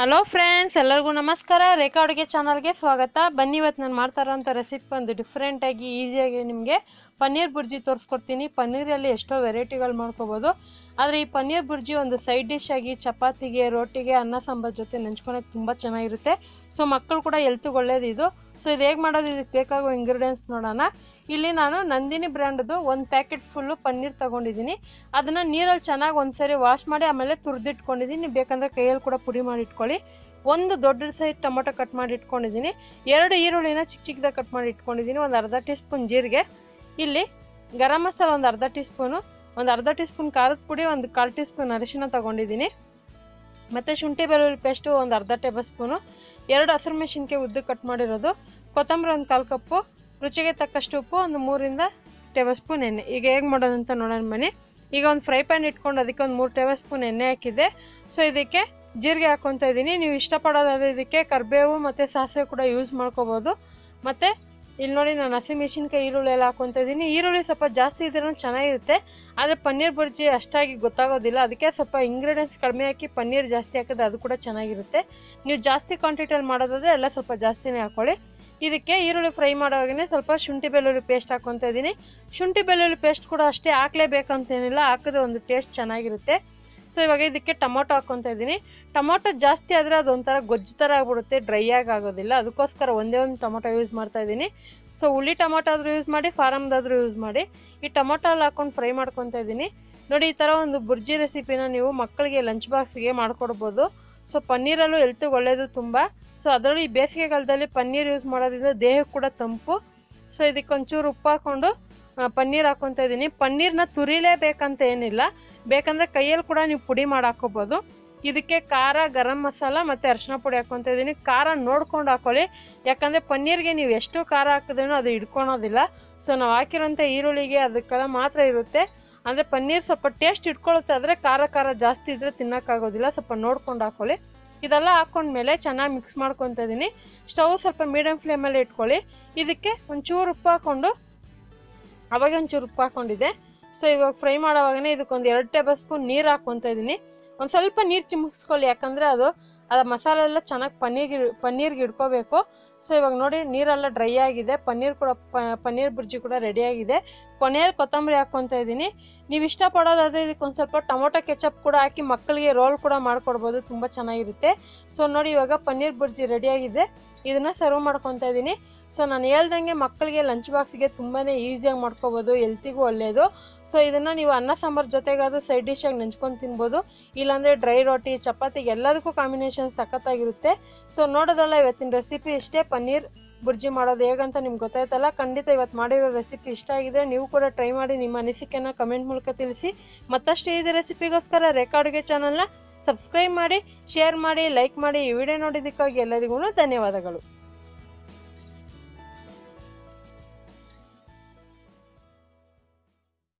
Hello friends, ಎಲ್ಲರಿಗೂ ನಮಸ್ಕಾರ. ರೇಖಾ ಅಡುಗೆ ಚಾನಲ್ಗೆ ಸ್ವಾಗತ. ಬನ್ನಿ ಇವತ್ತು ನಾನು ಮಾಡ್ತಾ ಇರೋಂಥ ರೆಸಿಪಿ ಒಂದು ಡಿಫ್ರೆಂಟಾಗಿ ಈಸಿಯಾಗಿ ನಿಮಗೆ ಪನ್ನೀರ್ ಬುರ್ಜಿ ತೋರಿಸ್ಕೊಡ್ತೀನಿ. ಪನ್ನೀರಲ್ಲಿ ಎಷ್ಟೋ ವೆರೈಟಿಗಳು ಮಾಡ್ಕೋಬೋದು, ಆದರೆ ಈ ಪನ್ನೀರ್ ಬುರ್ಜಿ ಒಂದು ಸೈಡ್ ಡಿಶ್ ಆಗಿ ಚಪಾತಿಗೆ, ರೋಟಿಗೆ, ಅನ್ನ ಸಾಂಬಾರ್ ಜೊತೆ ನೆಂಚ್ಕೊಳಕ್ಕೆ ತುಂಬ ಚೆನ್ನಾಗಿರುತ್ತೆ. ಸೊ ಮಕ್ಕಳು ಕೂಡ ಹೆಲ್ತ್ಗೆ ಒಳ್ಳೇದು ಇದು. ಸೊ ಇದು ಹೇಗೆ ಮಾಡೋದು, ಇದಕ್ಕೆ ಬೇಕಾಗುವ ಇಂಗ್ರೀಡಿಯೆಂಟ್ಸ್ ನೋಡೋಣ. ಇಲ್ಲಿ ನಾನು ನಂದಿನಿ ಬ್ರ್ಯಾಂಡದು ಒಂದು ಪ್ಯಾಕೆಟ್ ಫುಲ್ಲು ಪನ್ನೀರ್ ತೊಗೊಂಡಿದ್ದೀನಿ. ಅದನ್ನು ನೀರಲ್ಲಿ ಚೆನ್ನಾಗಿ ಒಂದು ಸರಿ ವಾಶ್ ಮಾಡಿ ಆಮೇಲೆ ತುರಿದಿಟ್ಕೊಂಡಿದ್ದೀನಿ. ಬೇಕಂದರೆ ಕೈಯಲ್ಲಿ ಕೂಡ ಪುಡಿ ಮಾಡಿ ಇಟ್ಕೊಳ್ಳಿ. ಒಂದು ದೊಡ್ಡ ಸೈಜ್ ಟೊಮೊಟೊ ಕಟ್ ಮಾಡಿ ಇಟ್ಕೊಂಡಿದ್ದೀನಿ. 2 ಈರುಳ್ಳಿನ ಚಿಕ್ಕ ಚಿಕ್ಕದಾಗಿ ಕಟ್ ಮಾಡಿ ಇಟ್ಕೊಂಡಿದ್ದೀನಿ. ಒಂದು ಅರ್ಧ ಟೀ ಸ್ಪೂನ್ ಜೀರಿಗೆ, ಇಲ್ಲಿ ಗರಂ ಮಸಾಲ ಒಂದು ಅರ್ಧ ಟೀ ಸ್ಪೂನು, ಒಂದು ಅರ್ಧ ಟೀ ಸ್ಪೂನ್ ಖಾರದ ಪುಡಿ, ಒಂದು 1/4 ಟೀ ಸ್ಪೂನ್ ಅರಿಶಿನ ತೊಗೊಂಡಿದ್ದೀನಿ. ಮತ್ತು ಶುಂಠಿ ಬೆಳ್ಳುಳ್ಳಿ ಪೇಸ್ಟು ಒಂದು ಅರ್ಧ ಟೇಬಲ್ ಸ್ಪೂನು, 2 ಹಸಿರು ಮೆಣಸಿನ್ಕಾಯಿ ಉದ್ದಕ್ಕೆ ಕಟ್ ಮಾಡಿರೋದು, ಕೊತ್ತಂಬರಿ ಒಂದು 1/4 ಕಪ್ಪು, ರುಚಿಗೆ ತಕ್ಕಷ್ಟು ಉಪ್ಪು, ಒಂದು 3 ಟೇಬಲ್ ಸ್ಪೂನ್ ಎಣ್ಣೆ. ಈಗ ಹೇಗೆ ಮಾಡೋದಂತ ನೋಡೋಣ ಬನ್ನಿ. ಈಗ ಒಂದು ಫ್ರೈ ಪ್ಯಾನ್ ಇಟ್ಕೊಂಡು ಅದಕ್ಕೆ ಒಂದು 3 ಟೇಬಲ್ ಸ್ಪೂನ್ ಎಣ್ಣೆ ಹಾಕಿದ್ದೆ. ಸೊ ಇದಕ್ಕೆ ಜೀರಿಗೆ ಹಾಕ್ಕೊತಾ ಇದ್ದೀನಿ. ನೀವು ಇಷ್ಟಪಡೋದಾದರೆ ಇದಕ್ಕೆ ಕರಿಬೇವು ಮತ್ತು ಸಾಸಿವೆ ಕೂಡ ಯೂಸ್ ಮಾಡ್ಕೋಬೋದು. ಮತ್ತು ಇಲ್ಲಿ ನೋಡಿ, ನಾನು ಹಸಿಮೆಣಸಿನ್ಕಾಯಿ, ಈರುಳ್ಳಿ ಎಲ್ಲ ಹಾಕ್ಕೊತಾ ಇದ್ದೀನಿ. ಈರುಳ್ಳಿ ಸ್ವಲ್ಪ ಜಾಸ್ತಿ ಇದ್ರೂ ಚೆನ್ನಾಗಿರುತ್ತೆ, ಆದರೆ ಪನ್ನೀರ್ ಬುರ್ಜಿ ಅಷ್ಟಾಗಿ ಗೊತ್ತಾಗೋದಿಲ್ಲ. ಅದಕ್ಕೆ ಸ್ವಲ್ಪ ಇಂಗ್ರೀಡಿಯೆಂಟ್ಸ್ ಕಡಿಮೆ ಹಾಕಿ ಪನ್ನೀರ್ ಜಾಸ್ತಿ ಹಾಕಿದ್ರೆ ಅದು ಕೂಡ ಚೆನ್ನಾಗಿರುತ್ತೆ. ನೀವು ಜಾಸ್ತಿ ಕ್ವಾಂಟಿಟಿಯಲ್ಲಿ ಮಾಡೋದಾದರೆ ಎಲ್ಲ ಸ್ವಲ್ಪ ಜಾಸ್ತಿನೇ ಹಾಕ್ಕೊಳ್ಳಿ. ಇದಕ್ಕೆ ಈರುಳ್ಳಿ ಫ್ರೈ ಮಾಡೋವಾಗೇ ಸ್ವಲ್ಪ ಶುಂಠಿ ಬೆಳ್ಳುಳ್ಳಿ ಪೇಸ್ಟ್ ಹಾಕ್ಕೊತಾ ಇದ್ದೀನಿ. ಶುಂಠಿ ಬೆಳ್ಳುಳ್ಳಿ ಪೇಸ್ಟ್ ಕೂಡ ಅಷ್ಟೇ ಹಾಕಲೇಬೇಕಂತೇನಿಲ್ಲ, ಹಾಕಿದ್ರೆ ಒಂದು ಟೇಸ್ಟ್ ಚೆನ್ನಾಗಿರುತ್ತೆ. ಸೊ ಇವಾಗ ಇದಕ್ಕೆ ಟೊಮೊಟೊ ಹಾಕ್ಕೊತಾ ಇದ್ದೀನಿ. ಟೊಮೊಟೊ ಜಾಸ್ತಿ ಆದರೆ ಅದೊಂಥರ ಗೊಜ್ಜು ಥರ ಆಗಿಬಿಡುತ್ತೆ, ಡ್ರೈ ಆಗೋದಿಲ್ಲ. ಅದಕ್ಕೋಸ್ಕರ ಒಂದೇ ಟೊಮೊಟೊ ಯೂಸ್ ಮಾಡ್ತಾ ಇದ್ದೀನಿ. ಸೊ ಹುಳಿ ಟೊಮೊಟೊ ಆದರೂ ಯೂಸ್ ಮಾಡಿ, ಫಾರಮ್ದಾದರೂ ಯೂಸ್ ಮಾಡಿ. ಈ ಟೊಮೊಟೊಲ್ಲಿ ಹಾಕ್ಕೊಂಡು ಫ್ರೈ ಮಾಡ್ಕೊತಾ ಇದ್ದೀನಿ. ನೋಡಿ, ಈ ಥರ ಒಂದು ಬುರ್ಜಿ ರೆಸಿಪಿನ ನೀವು ಮಕ್ಕಳಿಗೆ ಲಂಚ್ ಬಾಕ್ಸ್ಗೆ ಮಾಡಿಕೊಡ್ಬೋದು. ಸೊ ಪನ್ನೀರಲ್ಲೂ ಹೆಲ್ತಿಗೆ ಒಳ್ಳೆಯದು ತುಂಬ. ಸೊ ಅದರಲ್ಲಿ ಈ ಬೇಸಿಗೆಗಾಲದಲ್ಲಿ ಪನ್ನೀರ್ ಯೂಸ್ ಮಾಡೋದ್ರಿಂದ ದೇಹಕ್ಕೆ ಕೂಡ ತಂಪು. ಸೊ ಇದಕ್ಕೆ ಒಂಚೂರು ಉಪ್ಪು ಹಾಕ್ಕೊಂಡು ಪನ್ನೀರ್ ಹಾಕ್ಕೊತಾ ಇದ್ದೀನಿ. ಪನ್ನೀರನ್ನ ತುರಿಲೇಬೇಕಂತ ಏನಿಲ್ಲ, ಬೇಕಂದರೆ ಕೈಯಲ್ಲಿ ಕೂಡ ನೀವು ಪುಡಿ ಮಾಡಿ ಹಾಕ್ಕೋಬೋದು. ಇದಕ್ಕೆ ಖಾರ, ಗರಂ ಮಸಾಲ ಮತ್ತು ಅರಿಶಿನ ಪುಡಿ ಹಾಕ್ಕೊತಾ ಇದ್ದೀನಿ. ಖಾರ ನೋಡ್ಕೊಂಡು ಹಾಕ್ಕೊಳ್ಳಿ, ಯಾಕಂದರೆ ಪನ್ನೀರಿಗೆ ನೀವು ಎಷ್ಟು ಖಾರ ಹಾಕಿದ್ರೂ ಅದು ಹಿಡ್ಕೊಳೋದಿಲ್ಲ. ಸೊ ನಾವು ಹಾಕಿರೋಂಥ ಈರುಳ್ಳಿಗೆ ಅದಕ್ಕೆಲ್ಲ ಮಾತ್ರ ಇರುತ್ತೆ. ಅಂದರೆ ಪನ್ನೀರ್ ಸ್ವಲ್ಪ ಟೇಸ್ಟ್ ಇಟ್ಕೊಳ್ಳುತ್ತೆ, ಆದರೆ ಖಾರ ಖಾರ ಜಾಸ್ತಿ ಇದ್ದರೆ ತಿನ್ನೋಕ್ಕಾಗೋದಿಲ್ಲ. ಸ್ವಲ್ಪ ನೋಡ್ಕೊಂಡು ಹಾಕ್ಕೊಳ್ಳಿ. ಇದೆಲ್ಲ ಹಾಕ್ಕೊಂಡ್ಮೇಲೆ ಚೆನ್ನಾಗಿ ಮಿಕ್ಸ್ ಮಾಡ್ಕೊತಾ ಇದ್ದೀನಿ. ಸ್ಟವ್ ಸ್ವಲ್ಪ ಮೀಡಿಯಮ್ ಫ್ಲೇಮಲ್ಲಿ ಇಟ್ಕೊಳ್ಳಿ. ಇದಕ್ಕೆ ಒಂಚೂರು ಉಪ್ಪು ಹಾಕ್ಕೊಂಡು, ಅವಾಗ ಒಂಚೂರು ಉಪ್ಪು ಹಾಕ್ಕೊಂಡಿದ್ದೆ. ಸೊ ಇವಾಗ ಫ್ರೈ ಮಾಡೋವಾಗೇ ಇದಕ್ಕೊಂದು 2 ಟೇಬಲ್ ಸ್ಪೂನ್ ನೀರು ಹಾಕ್ಕೊತಾ ಇದ್ದೀನಿ. ಒಂದು ಸ್ವಲ್ಪ ನೀರು ಚಿಮ್ಮಿಸ್ಕೊಳ್ಳಿ, ಯಾಕಂದರೆ ಅದು ಮಸಾಲೆ ಎಲ್ಲ ಚೆನ್ನಾಗಿ ಪನ್ನೀರ್ಗೆ ಇಟ್ಕೋಬೇಕು. ಸೊ ಇವಾಗ ನೋಡಿ, ನೀರೆಲ್ಲ ಡ್ರೈ ಆಗಿದೆ. ಪನ್ನೀರ್ ಬುರ್ಜಿ ಕೂಡ ರೆಡಿಯಾಗಿದೆ. ಕೊನೆಯಲ್ಲಿ ಕೊತ್ತಂಬರಿ ಹಾಕ್ಕೊತಾ ಇದ್ದೀನಿ. ನೀವು ಇಷ್ಟಪಡೋದಾದರೆ ಇದಕ್ಕೊಂದು ಸ್ವಲ್ಪ ಟೊಮೊಟೊ ಕೆಚಪ್ ಕೂಡ ಹಾಕಿ ಮಕ್ಕಳಿಗೆ ರೋಲ್ ಕೂಡ ಮಾಡಿಕೊಡ್ಬೋದು, ತುಂಬ ಚೆನ್ನಾಗಿರುತ್ತೆ. ಸೊ ನೋಡಿ, ಇವಾಗ ಪನ್ನೀರ್ ಬುರ್ಜಿ ರೆಡಿಯಾಗಿದೆ. ಇದನ್ನು ಸರ್ವ್ ಮಾಡ್ಕೊತಾ ಇದ್ದೀನಿ. ಸೊ ನಾನು ಹೇಳ್ದಂಗೆ ಮಕ್ಕಳಿಗೆ ಲಂಚ್ ಬಾಕ್ಸ್ಗೆ ತುಂಬಾ ಈಸಿಯಾಗಿ ಮಾಡ್ಕೋಬೋದು, ಹೆಲ್ತಿಗೂ ಒಳ್ಳೆಯದು. ಸೊ ಇದನ್ನು ನೀವು ಅನ್ನ ಸಾಂಬಾರು ಜೊತೆಗಾದರೂ ಸೈಡ್ ಡಿಶಾಗಿ ನೆಂಚ್ಕೊಂಡು ತಿನ್ಬೋದು. ಇಲ್ಲಾಂದರೆ ಡ್ರೈ ರೊಟ್ಟಿ, ಚಪಾತಿ ಎಲ್ಲರಿಗೂ ಕಾಂಬಿನೇಷನ್ ಸಖತ್ತಾಗಿರುತ್ತೆ. ಸೊ ನೋಡೋದಲ್ಲ, ಇವತ್ತಿನ ರೆಸಿಪಿ ಇಷ್ಟೇ. ಪನ್ನೀರ್ ಬುರ್ಜಿ ಮಾಡೋದು ಹೇಗಂತ ನಿಮ್ಗೆ ಗೊತ್ತಾಯ್ತಲ್ಲ. ಖಂಡಿತ ಇವತ್ತು ಮಾಡಿರೋ ರೆಸಿಪಿ ಇಷ್ಟ ಆಗಿದೆ. ನೀವು ಕೂಡ ಟ್ರೈ ಮಾಡಿ ನಿಮ್ಮ ಅನಿಸಿಕೆಯನ್ನು ಕಮೆಂಟ್ ಮೂಲಕ ತಿಳಿಸಿ. ಮತ್ತಷ್ಟು ಈಸಿ ರೆಸಿಪಿಗೋಸ್ಕರ ರೇಖಾ ಅಡುಗೆ ಚಾನಲ್ನ ಸಬ್ಸ್ಕ್ರೈಬ್ ಮಾಡಿ, ಶೇರ್ ಮಾಡಿ, ಲೈಕ್ ಮಾಡಿ. ಈ ವಿಡಿಯೋ ನೋಡಿದ್ದಕ್ಕಾಗಿ ಎಲ್ಲರಿಗೂ ಧನ್ಯವಾದಗಳು.